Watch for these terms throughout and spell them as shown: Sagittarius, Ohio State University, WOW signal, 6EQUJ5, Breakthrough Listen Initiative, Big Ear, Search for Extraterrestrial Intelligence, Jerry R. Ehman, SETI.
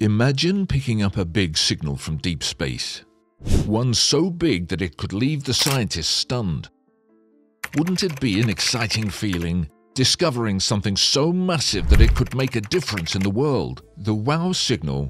Imagine picking up a big signal from deep space. One so big that it could leave the scientists stunned. Wouldn't it be an exciting feeling, discovering something so massive that it could make a difference in the world? The WOW signal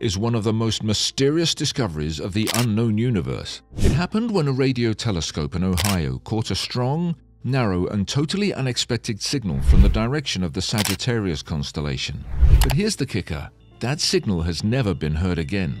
is one of the most mysterious discoveries of the unknown universe. It happened when a radio telescope in Ohio caught a strong, narrow and totally unexpected signal from the direction of the Sagittarius constellation. But here's the kicker. That signal has never been heard again.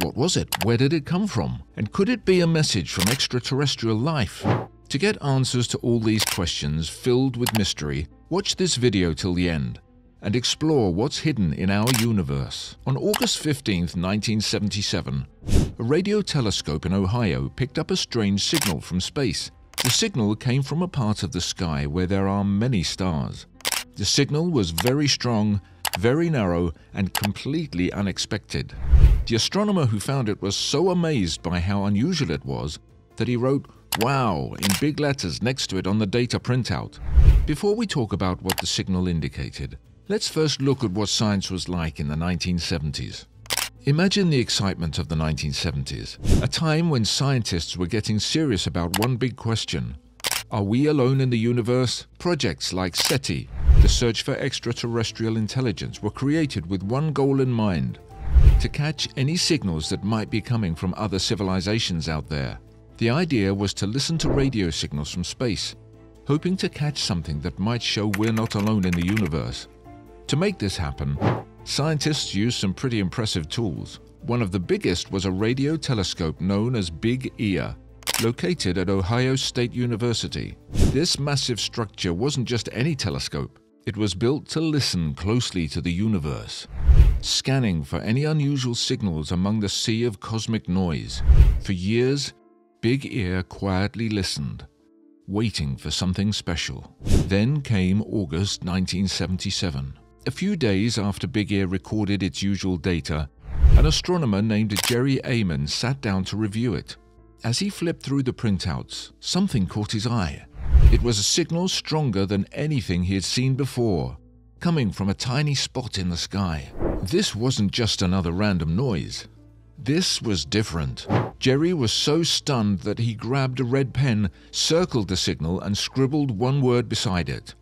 What was it? Where did it come from? And could it be a message from extraterrestrial life? To get answers to all these questions filled with mystery, watch this video till the end and explore what's hidden in our universe. On August 15, 1977, a radio telescope in Ohio picked up a strange signal from space. The signal came from a part of the sky where there are many stars. The signal was very strong, very narrow, and completely unexpected. The astronomer who found it was so amazed by how unusual it was that he wrote "WOW" in big letters next to it on the data printout. Before we talk about what the signal indicated, let's first look at what science was like in the 1970s. Imagine the excitement of the 1970s, a time when scientists were getting serious about one big question. Are we alone in the universe? Projects like SETI, the search for extraterrestrial intelligence, were created with one goal in mind: to catch any signals that might be coming from other civilizations out there. The idea was to listen to radio signals from space, hoping to catch something that might show we're not alone in the universe. To make this happen, scientists used some pretty impressive tools. One of the biggest was a radio telescope known as Big Ear, located at Ohio State University. This massive structure wasn't just any telescope. It was built to listen closely to the universe, scanning for any unusual signals among the sea of cosmic noise. For years, Big Ear quietly listened, waiting for something special. Then came August 1977. A few days after Big Ear recorded its usual data, an astronomer named Jerry Ehman sat down to review it. As he flipped through the printouts, something caught his eye. It was a signal stronger than anything he had seen before, coming from a tiny spot in the sky. This wasn't just another random noise. This was different. Jerry was so stunned that he grabbed a red pen, circled the signal, and scribbled one word beside it: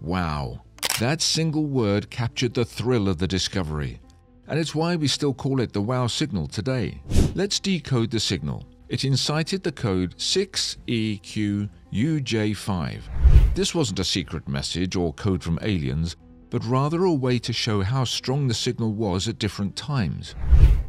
"Wow." That single word captured the thrill of the discovery, and it's why we still call it the WOW signal today. Let's decode the signal. It incited the code 6EQUJ5. This wasn't a secret message or code from aliens, but rather a way to show how strong the signal was at different times.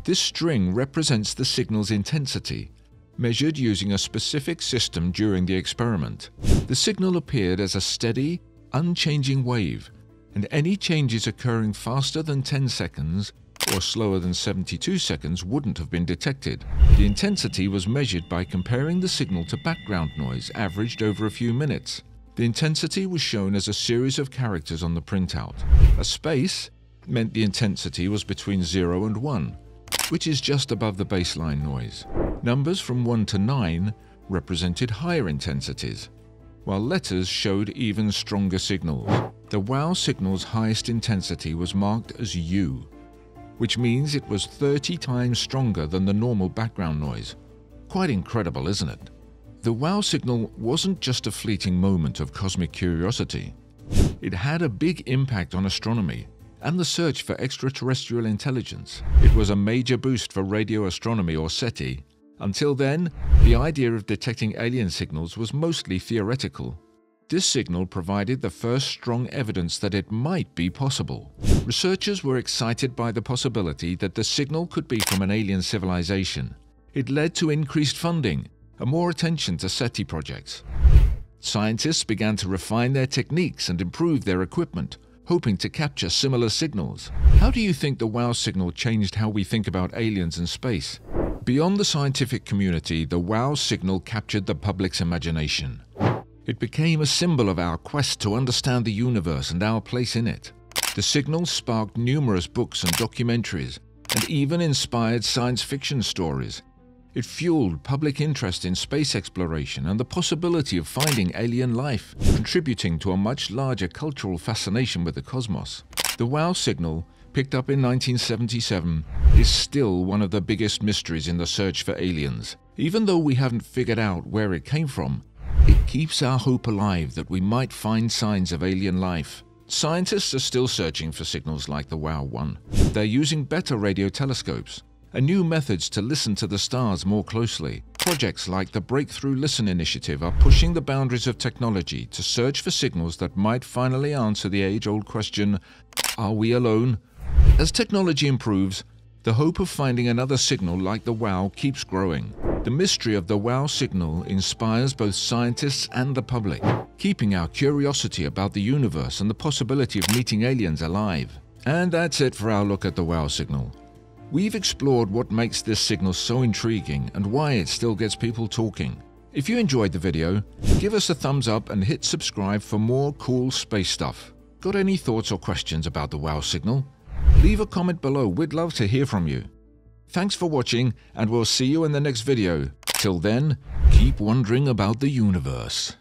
This string represents the signal's intensity, measured using a specific system during the experiment. The signal appeared as a steady, unchanging wave, and any changes occurring faster than 10 seconds or slower than 72 seconds wouldn't have been detected. The intensity was measured by comparing the signal to background noise averaged over a few minutes. The intensity was shown as a series of characters on the printout. A space meant the intensity was between 0 and 1, which is just above the baseline noise. Numbers from 1 to 9 represented higher intensities, while letters showed even stronger signals. The WOW signal's highest intensity was marked as U, which means it was 30 times stronger than the normal background noise. Quite incredible, isn't it? The WOW signal wasn't just a fleeting moment of cosmic curiosity. It had a big impact on astronomy and the search for extraterrestrial intelligence. It was a major boost for radio astronomy, or SETI. Until then, the idea of detecting alien signals was mostly theoretical. This signal provided the first strong evidence that it might be possible. Researchers were excited by the possibility that the signal could be from an alien civilization. It led to increased funding and more attention to SETI projects. Scientists began to refine their techniques and improve their equipment, hoping to capture similar signals. How do you think the WOW signal changed how we think about aliens and space? Beyond the scientific community, the WOW signal captured the public's imagination. It became a symbol of our quest to understand the universe and our place in it. The signal sparked numerous books and documentaries, and even inspired science fiction stories. It fueled public interest in space exploration and the possibility of finding alien life, contributing to a much larger cultural fascination with the cosmos. The WOW signal, picked up in 1977, is still one of the biggest mysteries in the search for aliens. Even though we haven't figured out where it came from, it keeps our hope alive that we might find signs of alien life. Scientists are still searching for signals like the WOW one. They're using better radio telescopes and new methods to listen to the stars more closely. Projects like the Breakthrough Listen Initiative are pushing the boundaries of technology to search for signals that might finally answer the age-old question, are we alone? As technology improves, the hope of finding another signal like the WOW keeps growing. The mystery of the WOW signal inspires both scientists and the public, keeping our curiosity about the universe and the possibility of meeting aliens alive. And that's it for our look at the WOW signal. We've explored what makes this signal so intriguing and why it still gets people talking. If you enjoyed the video, give us a thumbs up and hit subscribe for more cool space stuff. Got any thoughts or questions about the WOW signal? Leave a comment below, we'd love to hear from you. Thanks for watching, and we'll see you in the next video. Till then, keep wondering about the universe.